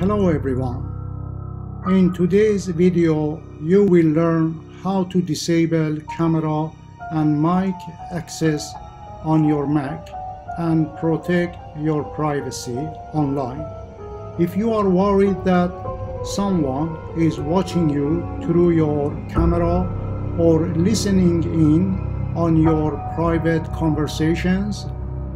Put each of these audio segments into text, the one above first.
Hello everyone. In today's video you will learn how to disable camera and mic access on your Mac and protect your privacy online. If you are worried that someone is watching you through your camera or listening in on your private conversations,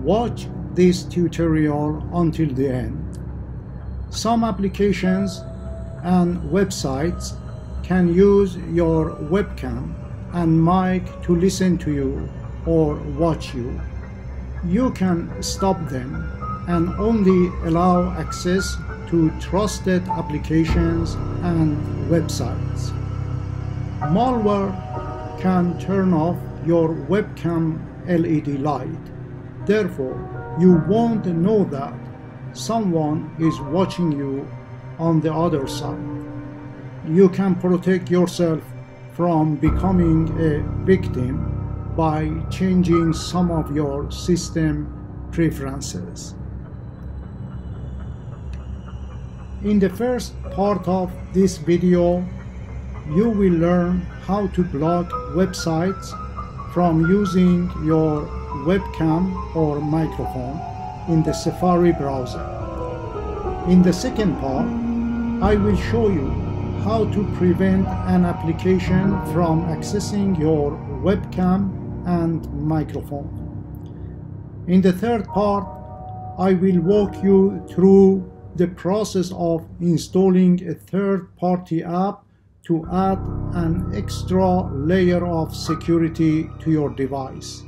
watch this tutorial until the end. Some applications and websites can use your webcam and mic to listen to you or watch you. You can stop them and only allow access to trusted applications and websites. Malware can turn off your webcam LED light. Therefore, you won't know that someone is watching you on the other side. You can protect yourself from becoming a victim by changing some of your system preferences. In the first part of this video, you will learn how to block websites from using your webcam or microphone in the Safari browser. In the second part, I will show you how to prevent an application from accessing your webcam and microphone. In the third part, I will walk you through the process of installing a third-party app to add an extra layer of security to your device.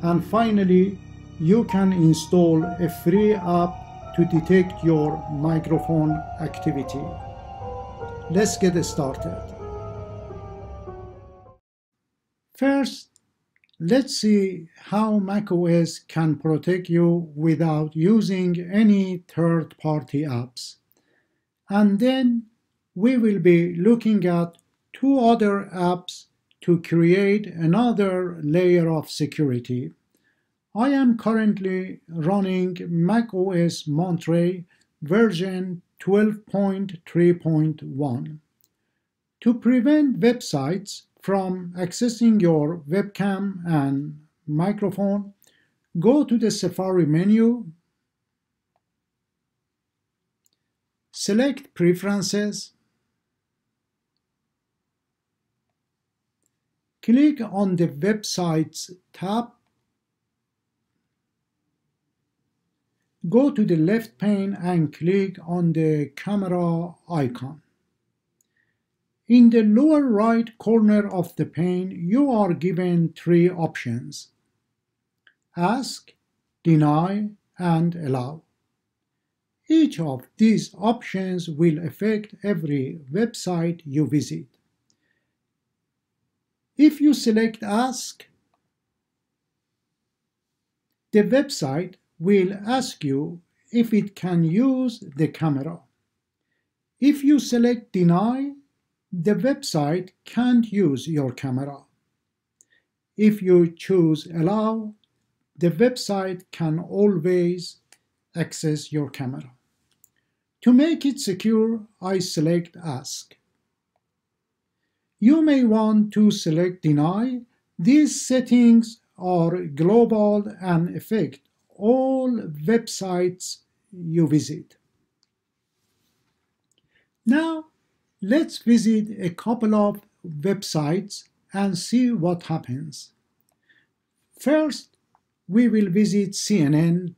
And finally, you can install a free app to detect your microphone activity. Let's get started. First, let's see how macOS can protect you without using any third-party apps. And then we will be looking at two other apps to create another layer of security. I am currently running macOS Monterey version 12.3.1. To prevent websites from accessing your webcam and microphone, go to the Safari menu, select Preferences, click on the Websites tab, go to the left pane and click on the camera icon. In the lower right corner of the pane, you are given three options: Ask, Deny, and Allow. Each of these options will affect every website you visit. If you select Ask, the website will ask you if it can use the camera. If you select Deny, the website can't use your camera. If you choose Allow, the website can always access your camera. To make it secure, I select Ask. You may want to select Deny. These settings are global and affect all websites you visit. Now, let's visit a couple of websites and see what happens. First, we will visit CNN.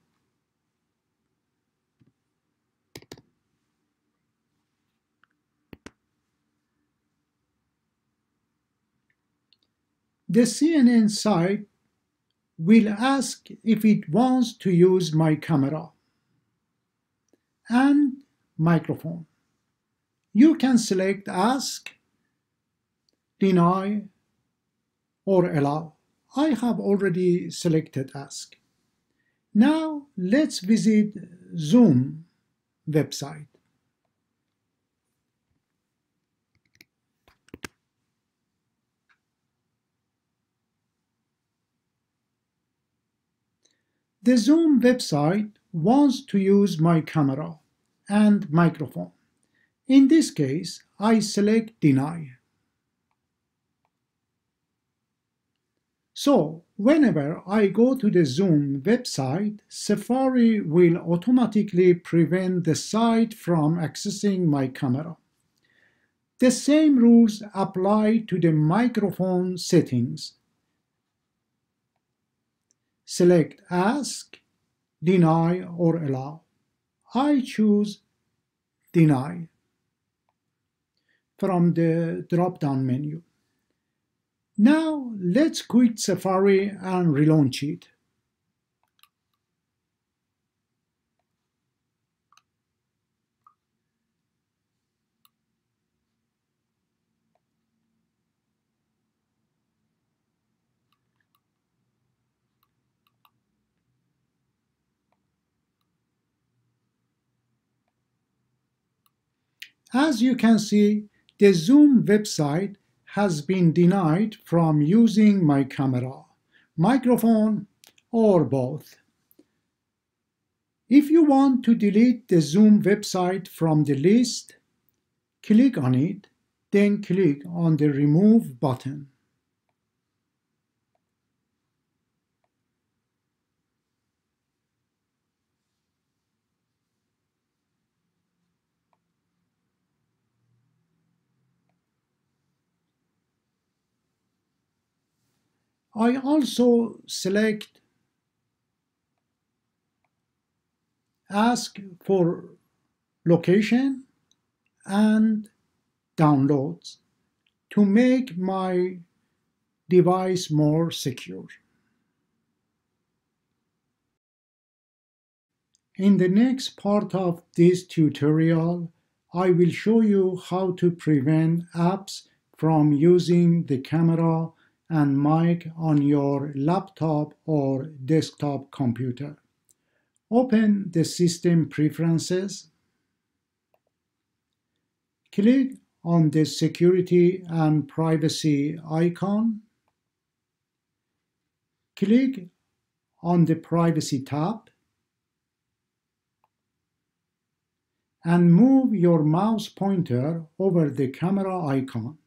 The CNN site will ask if it wants to use my camera and microphone. You can select Ask, Deny, or Allow. I have already selected Ask. Now let's visit Zoom website. The Zoom website wants to use my camera, and microphone. In this case, I select deny. So, whenever I go to the Zoom website, Safari will automatically prevent the site from accessing my camera. The same rules apply to the microphone settings. Select Ask, Deny or Allow. I choose Deny from the drop-down menu. Now let's quit Safari and relaunch it. As you can see, the Zoom website has been denied from using my camera, microphone, or both. If you want to delete the Zoom website from the list, click on it, then click on the Remove button. I also select Ask for Location and Downloads to make my device more secure. In the next part of this tutorial, I will show you how to prevent apps from using the camera and mic on your laptop or desktop computer. Open the System Preferences. Click on the Security and Privacy icon. Click on the Privacy tab and move your mouse pointer over the camera icon.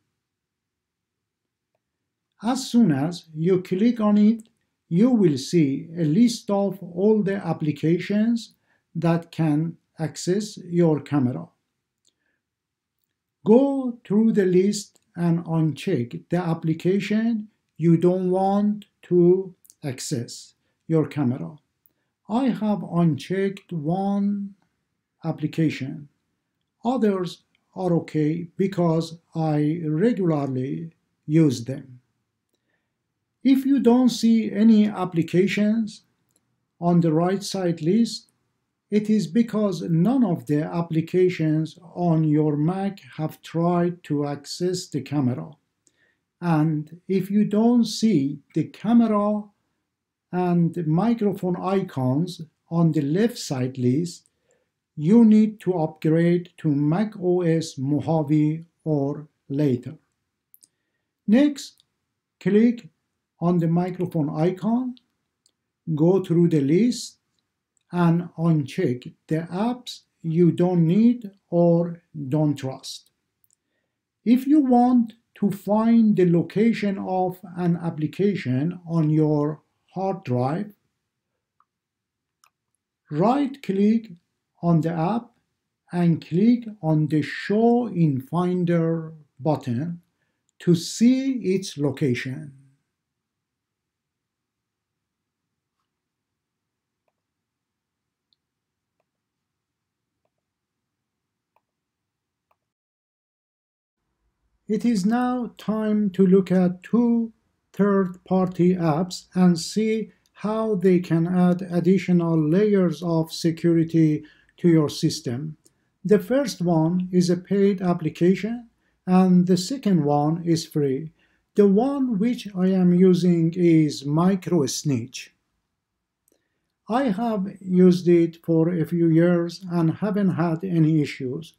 As soon as you click on it, you will see a list of all the applications that can access your camera. Go through the list and uncheck the application you don't want to access your camera. I have unchecked one application. Others are okay because I regularly use them. If you don't see any applications on the right side list, it is because none of the applications on your Mac have tried to access the camera. And if you don't see the camera and microphone icons on the left side list, you need to upgrade to macOS Mojave or later. Next, click on the microphone icon, go through the list and uncheck the apps you don't need or don't trust. If you want to find the location of an application on your hard drive, right-click on the app and click on the Show in Finder button to see its location. It is now time to look at two third-party apps and see how they can add additional layers of security to your system. The first one is a paid application, and the second one is free. The one which I am using is Micro Snitch. I have used it for a few years and haven't had any issues.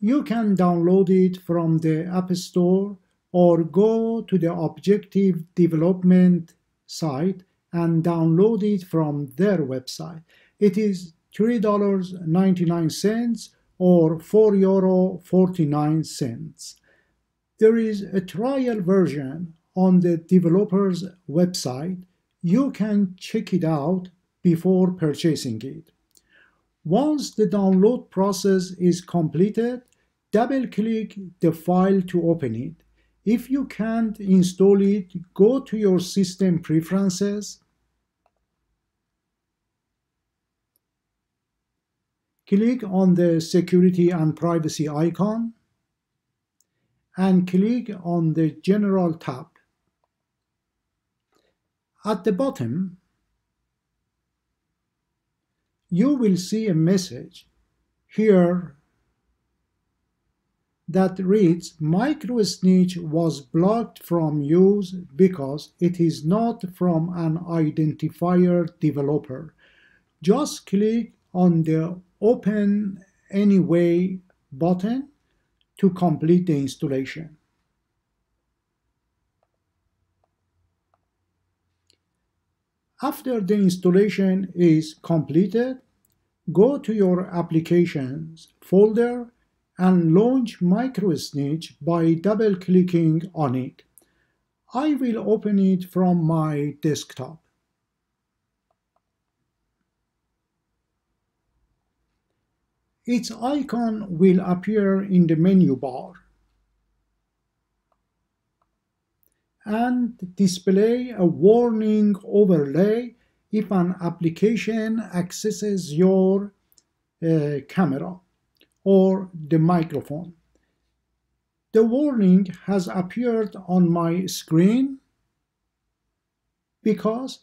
You can download it from the App Store or go to the Objective Development site and download it from their website. It is $3.99 or €4.49. There is a trial version on the developer's website. You can check it out before purchasing it. Once the download process is completed, double-click the file to open it. If you can't install it, go to your System Preferences, click on the Security and Privacy icon, and click on the General tab. At the bottom, you will see a message here that reads, Micro Snitch was blocked from use because it is not from an identifier developer. Just click on the Open Anyway button to complete the installation. After the installation is completed, go to your Applications folder and launch Micro Snitch by double-clicking on it. I will open it from my desktop. Its icon will appear in the menu bar and display a warning overlay if an application accesses your camera or the microphone. The warning has appeared on my screen because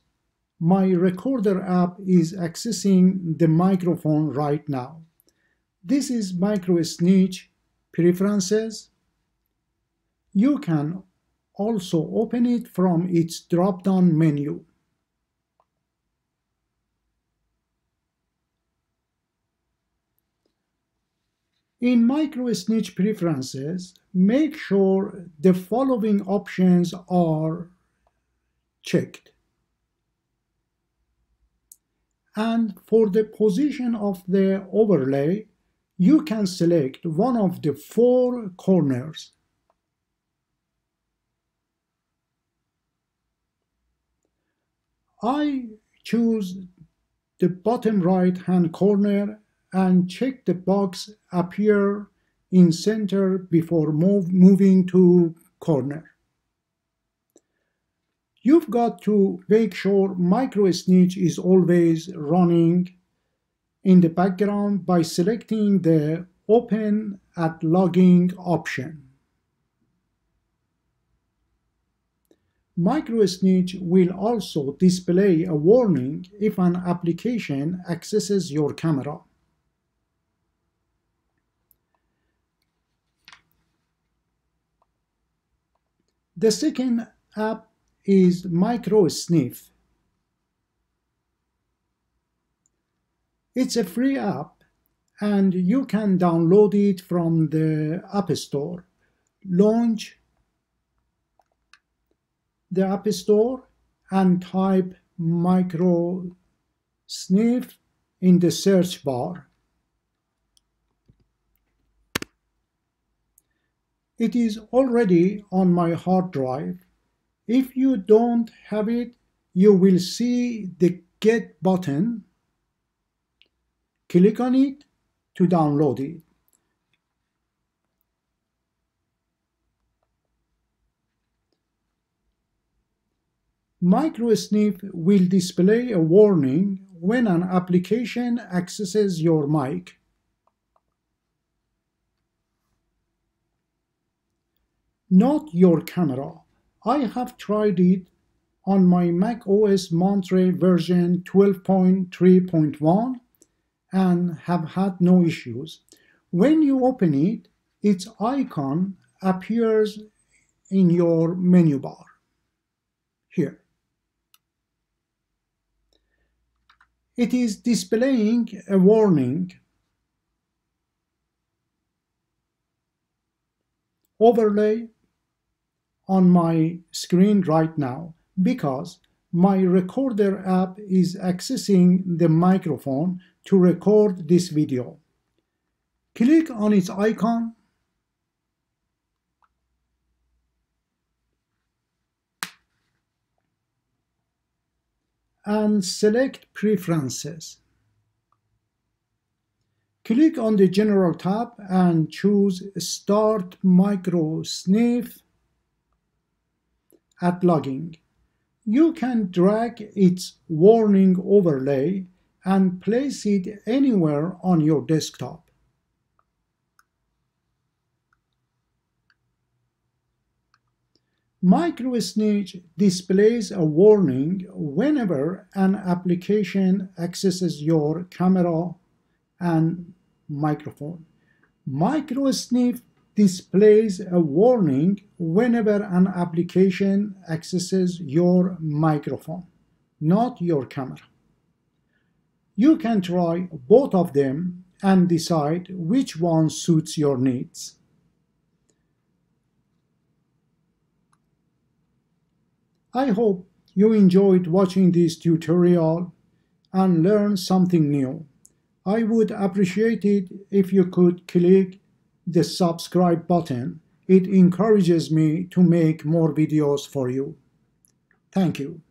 my recorder app is accessing the microphone right now. This is Micro Snitch Preferences. You can also open it from its drop-down menu. In Micro Snitch Preferences, make sure the following options are checked. And for the position of the overlay, you can select one of the four corners. I choose the bottom right-hand corner and check the box Appear in Center before moving to Corner. You've got to make sure Micro Snitch is always running in the background by selecting the Open at Logging option. Micro Snitch will also display a warning if an application accesses your camera. The second app is Micro Sniff. It's a free app and you can download it from the App Store. Launch the App Store and type Micro Sniff in the search bar. It is already on my hard drive. If you don't have it, you will see the Get button. Click on it to download it. Micro Sniff will display a warning when an application accesses your mic. Not your camera. I have tried it on my macOS Monterey version 12.3.1 and have had no issues. When you open it, its icon appears in your menu bar here. It is displaying a warning overlay on my screen right now because my recorder app is accessing the microphone to record this video. Click on its icon. And select Preferences. Click on the General tab and choose Start Micro Sniff at Logging. You can drag its warning overlay and place it anywhere on your desktop. Micro Snitch displays a warning whenever an application accesses your camera and microphone. Micro Sniff displays a warning whenever an application accesses your microphone, not your camera. You can try both of them and decide which one suits your needs. I hope you enjoyed watching this tutorial and learned something new. I would appreciate it if you could click the subscribe button. It encourages me to make more videos for you. Thank you.